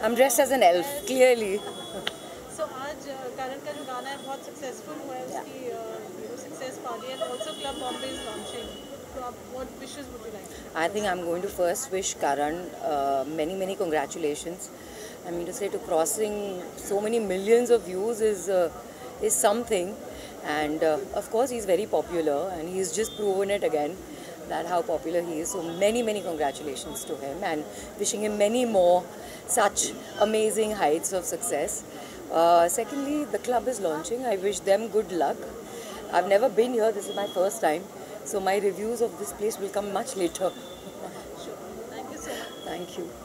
I'm dressed as an elf, clearly. So आज करण का जो गाना है बहुत successful हुआ है, उसकी success पा रही है, and also Club Bombay is launching. So what wishes would you like? I think I'm going to first wish Karan many congratulations. I mean to say, to crossing so many millions of views is something, and of course he's very popular, and he's just proven it again. That how popular he is. So many congratulations to him, and wishing him many more such amazing heights of success. Secondly, the club is launching. I wish them good luck. I've never been here. This is my first time. So my reviews of this place will come much later. Sure. Thank you so much. Thank you.